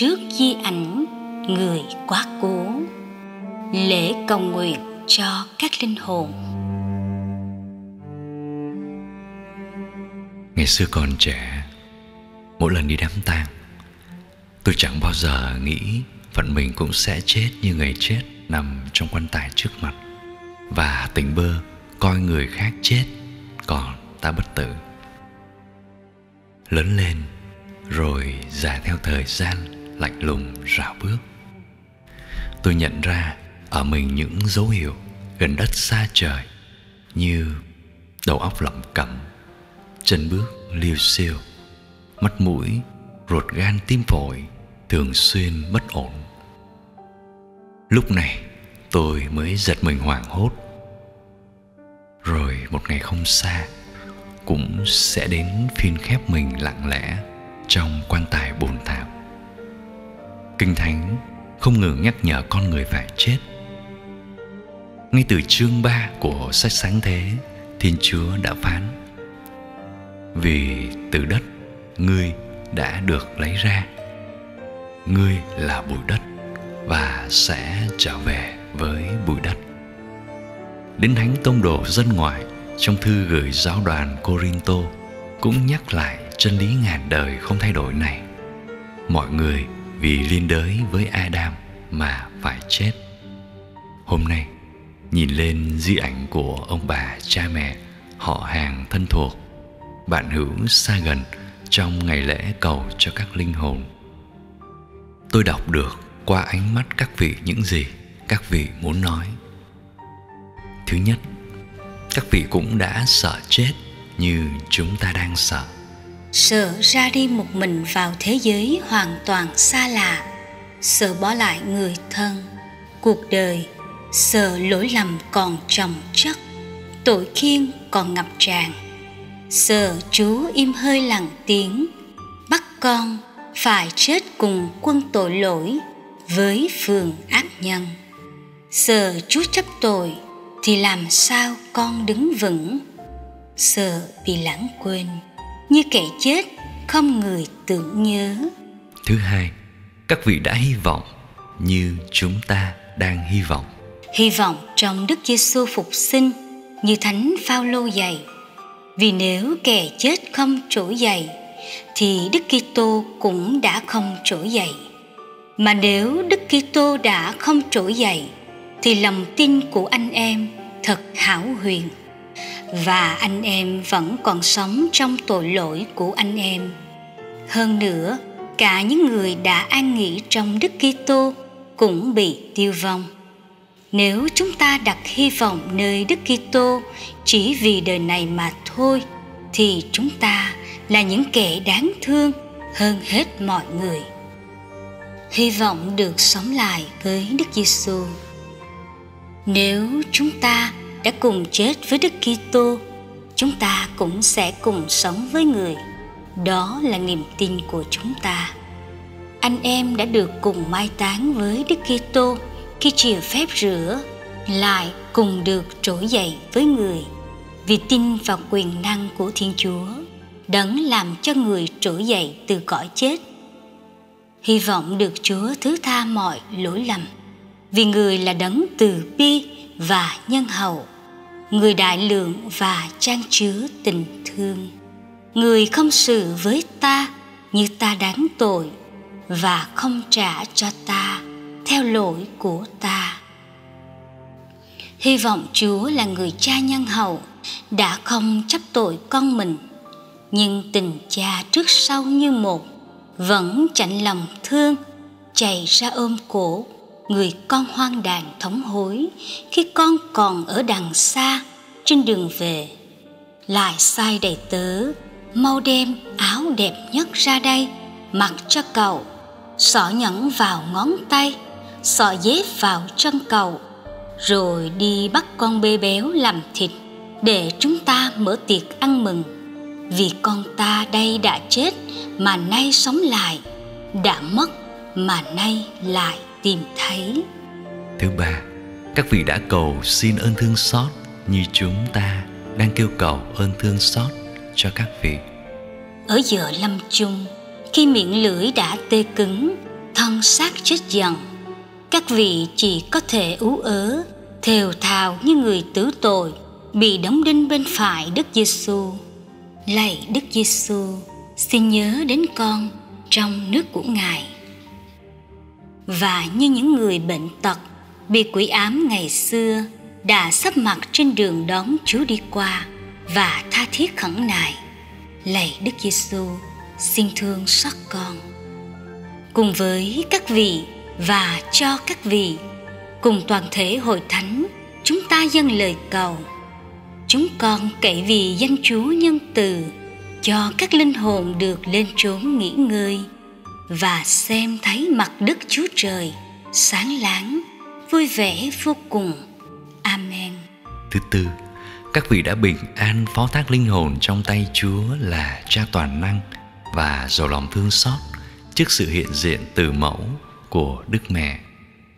trước di ảnh người quá cố. Lễ cầu nguyện cho các linh hồn. Ngày xưa còn trẻ, mỗi lần đi đám tang, tôi chẳng bao giờ nghĩ phận mình cũng sẽ chết như người chết nằm trong quan tài trước mặt, và tỉnh bơ coi người khác chết còn ta bất tử. Lớn lên rồi già theo thời gian lạnh lùng rảo bước, tôi nhận ra ở mình những dấu hiệu gần đất xa trời, như đầu óc lẩm cẩm, chân bước liêu xiêu, mắt mũi, ruột gan tim phổi thường xuyên bất ổn. Lúc này tôi mới giật mình hoảng hốt. Rồi một ngày không xa cũng sẽ đến phiên khép mình lặng lẽ trong quan tài bồn thảm. Kinh Thánh không ngừng nhắc nhở con người phải chết. Ngay từ chương 3 của sách Sáng Thế, Thiên Chúa đã phán: vì từ đất ngươi đã được lấy ra, ngươi là bụi đất và sẽ trở về với bụi đất. Đến Thánh Tông đồ dân ngoại trong thư gửi giáo đoàn Côrintô cũng nhắc lại chân lý ngàn đời không thay đổi này: mọi người vì liên đới với Adam mà phải chết. Hôm nay nhìn lên di ảnh của ông bà, cha mẹ, họ hàng thân thuộc, bạn hữu xa gần trong ngày lễ cầu cho các linh hồn, tôi đọc được qua ánh mắt các vị những gì các vị muốn nói. Thứ nhất, các vị cũng đã sợ chết như chúng ta đang sợ. Sợ ra đi một mình vào thế giới hoàn toàn xa lạ, sợ bỏ lại người thân, cuộc đời, sợ lỗi lầm còn chồng chất, tội khiên còn ngập tràn, sợ Chúa im hơi lặng tiếng, bắt con phải chết cùng quân tội lỗi với phường ác nhân. Sợ Chúa chấp tội thì làm sao con đứng vững, sợ bị lãng quên, như kẻ chết không người tưởng nhớ. Thứ hai, các vị đã hy vọng như chúng ta đang hy vọng. Hy vọng trong Đức Giêsu phục sinh như Thánh Phao-lô dạy. Vì nếu kẻ chết không trỗi dậy thì Đức Kitô cũng đã không trỗi dậy. Mà nếu Đức Kitô đã không trỗi dậy thì lòng tin của anh em thật hão huyền, và anh em vẫn còn sống trong tội lỗi của anh em. Hơn nữa, cả những người đã an nghỉ trong Đức Kitô cũng bị tiêu vong. Nếu chúng ta đặt hy vọng nơi Đức Kitô chỉ vì đời này mà thôi, thì chúng ta là những kẻ đáng thương hơn hết mọi người. Hy vọng được sống lại với Đức Giêsu. Nếu chúng ta đã cùng chết với Đức Kitô, chúng ta cũng sẽ cùng sống với Người. Đó là niềm tin của chúng ta. Anh em đã được cùng mai táng với Đức Kitô khi chịu phép rửa, lại cùng được trỗi dậy với Người, vì tin vào quyền năng của Thiên Chúa đấng làm cho người trỗi dậy từ cõi chết. Hy vọng được Chúa thứ tha mọi lỗi lầm, vì Người là đấng từ bi và nhân hậu, Người đại lượng và chan chứa tình thương. Người không xử với ta như ta đáng tội, và không trả cho ta theo lỗi của ta. Hy vọng Chúa là người cha nhân hậu, đã không chấp tội con mình, nhưng tình cha trước sau như một, vẫn chạnh lòng thương, chạy ra ôm cổ người con hoang đàn thống hối khi con còn ở đằng xa trên đường về. Lại sai đầy tớ: mau đem áo đẹp nhất ra đây mặc cho cậu, xỏ nhẫn vào ngón tay, xỏ dép vào chân cậu, rồi đi bắt con bê béo làm thịt để chúng ta mở tiệc ăn mừng. Vì con ta đây đã chết mà nay sống lại, đã mất mà nay lại tìm thấy. Thứ ba, các vị đã cầu xin ơn thương xót như chúng ta đang kêu cầu ơn thương xót cho các vị. Ở giờ lâm chung, khi miệng lưỡi đã tê cứng thân xác chết dần. Các vị chỉ có thể ú ớ, thều thào như người tử tội, bị đóng đinh bên phải Đức Giêsu. Lạy Đức Giêsu, xin nhớ đến con trong nước của Ngài. Và như những người bệnh tật, bị quỷ ám ngày xưa đã sắp mặt trên đường đón Chúa đi qua và tha thiết khẩn nài: lạy Đức Giêsu, xin thương xót con. Cùng với các vị và cho các vị, cùng toàn thể hội thánh, chúng ta dâng lời cầu: chúng con cậy vì danh Chúa nhân từ, cho các linh hồn được lên chốn nghỉ ngơi và xem thấy mặt Đức Chúa Trời sáng láng, vui vẻ vô cùng. Amen. Thứ tư, các vị đã bình an phó thác linh hồn trong tay Chúa là Cha toàn năng và giàu lòng thương xót trước sự hiện diện từ mẫu của Đức Mẹ.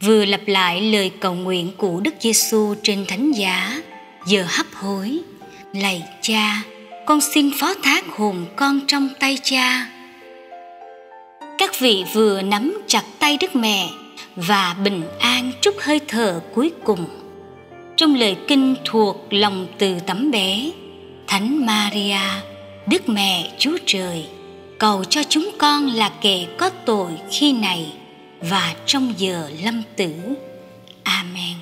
Vừa lặp lại lời cầu nguyện của Đức Giêsu trên thánh giá, giờ hấp hối: lạy Cha, con xin phó thác hồn con trong tay Cha. Các vị vừa nắm chặt tay Đức Mẹ và bình an trút hơi thở cuối cùng. Trong lời kinh thuộc lòng từ tấm bé, Thánh Maria, Đức Mẹ Chúa Trời, cầu cho chúng con là kẻ có tội khi này và trong giờ lâm tử. Amen.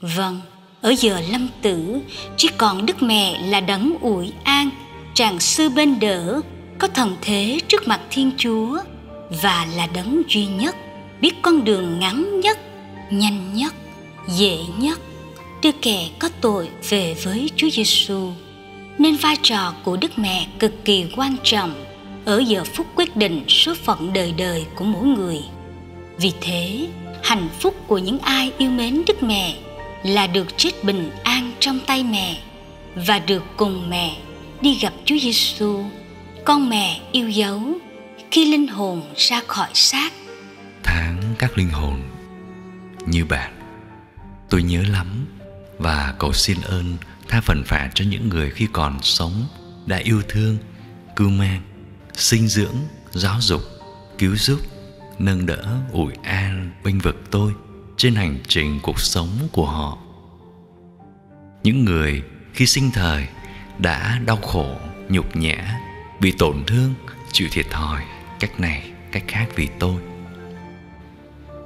Vâng, ở giờ lâm tử, chỉ còn Đức Mẹ là đấng ủi an, tràng sư bên đỡ, có thần thế trước mặt Thiên Chúa, và là đấng duy nhất biết con đường ngắn nhất, nhanh nhất, dễ nhất đưa kẻ có tội về với Chúa Giêsu. Nên vai trò của Đức Mẹ cực kỳ quan trọng ở giờ phút quyết định số phận đời đời của mỗi người. Vì thế, hạnh phúc của những ai yêu mến Đức Mẹ là được chết bình an trong tay Mẹ và được cùng Mẹ đi gặp Chúa Giêsu, con Mẹ yêu dấu, khi linh hồn ra khỏi xác. Tháng các linh hồn như bạn, tôi nhớ lắm và cầu xin ơn tha phần phạt cho những người khi còn sống đã yêu thương, cưu mang, sinh dưỡng, giáo dục, cứu giúp, nâng đỡ, ủi an, bênh vực tôi trên hành trình cuộc sống của họ. Những người khi sinh thời đã đau khổ, nhục nhã, bị tổn thương, chịu thiệt thòi cách này, cách khác vì tôi.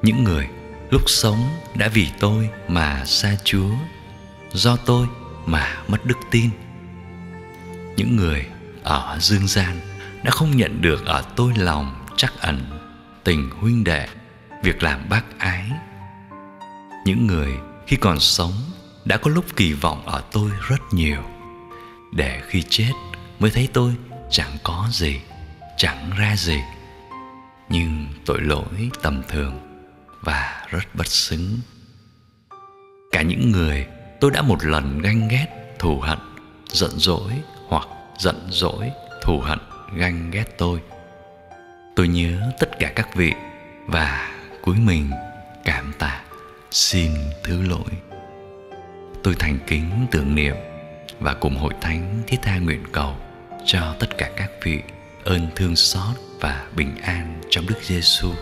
Những người lúc sống đã vì tôi mà xa Chúa, do tôi mà mất đức tin. Những người ở dương gian đã không nhận được ở tôi lòng trắc ẩn, tình huynh đệ, việc làm bác ái. Những người khi còn sống đã có lúc kỳ vọng ở tôi rất nhiều, để khi chết mới thấy tôi chẳng có gì, chẳng ra gì, nhưng tội lỗi tầm thường và rất bất xứng. Cả những người tôi đã một lần ganh ghét, thù hận, giận dỗi hoặc giận dỗi, thù hận, ganh ghét tôi. Tôi nhớ tất cả các vị và cúi mình cảm tạ, xin thứ lỗi. Tôi thành kính tưởng niệm và cùng hội thánh thiết tha nguyện cầu cho tất cả các vị ơn thương xót và bình an trong Đức Giêsu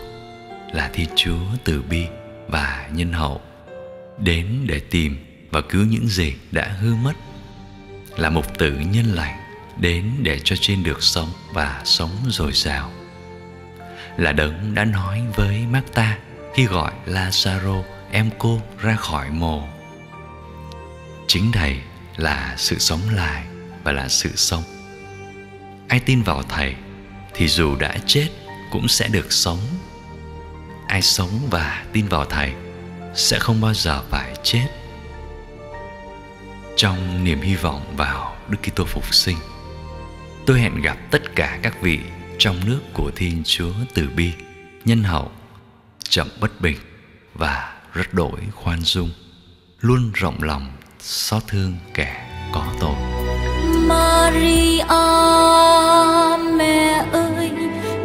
là Thiên Chúa từ bi và nhân hậu, đến để tìm và cứu những gì đã hư mất, là mục tử nhân lành đến để cho trên được sống và sống dồi dào, là đấng đã nói với Mác-ta khi gọi Lazaro em cô ra khỏi mồ: chính Thầy là sự sống lại và là sự sống. Ai tin vào Thầy thì dù đã chết cũng sẽ được sống. Ai sống và tin vào Thầy sẽ không bao giờ phải chết. Trong niềm hy vọng vào Đức Kitô phục sinh, tôi hẹn gặp tất cả các vị trong nước của Thiên Chúa từ bi, nhân hậu, chậm bất bình và rất đổi khoan dung, luôn rộng lòng xót thương kẻ có tội. Maria, mẹ ơi,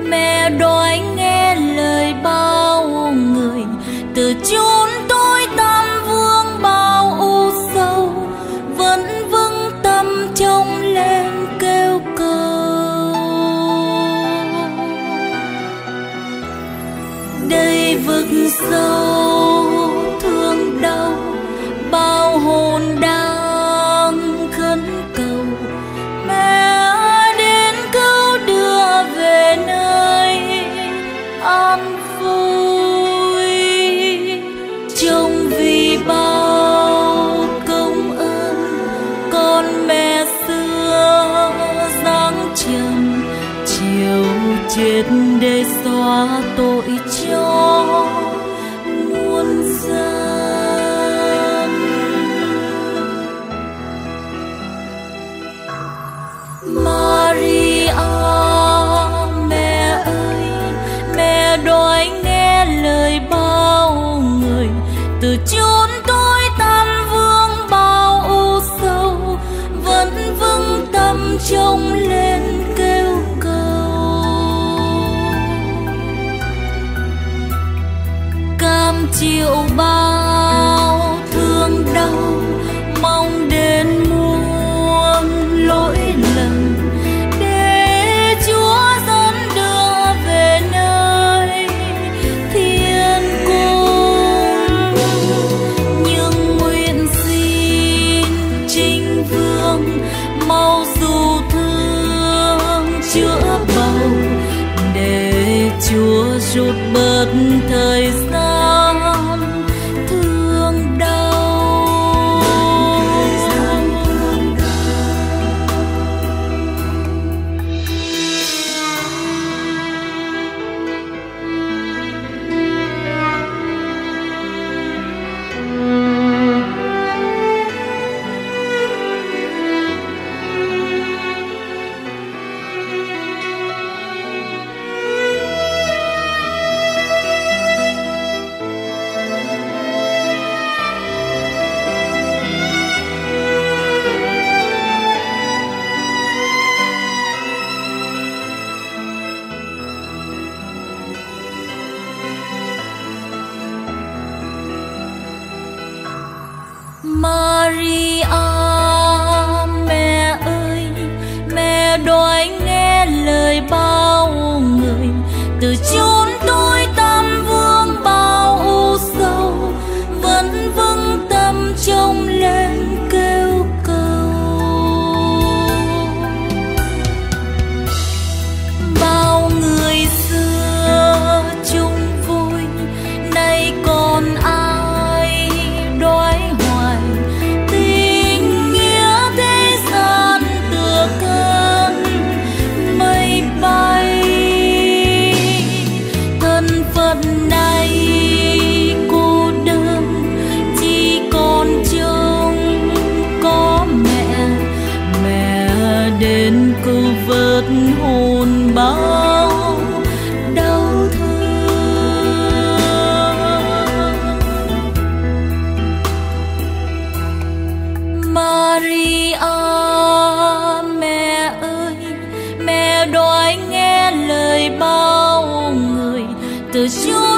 mẹ đòi nghe lời bao người, từ chốn tối tăm vương bao u sầu, vẫn vững tâm trông lên kêu cầu. tha tội cho muôn dân. Maria mẹ ơi, mẹ đòi nghe lời bao người, từ chốn tôi tan vương bao u sầu, vẫn vững tâm trông lên kêu cam chịu bao thương đau, mong đến muôn lỗi lầm để Chúa dẫn đưa về nơi thiên cung. Nhưng nguyện xin Chính Vương mau dù thương chữa bầu, để Chúa rút bớt thời gian you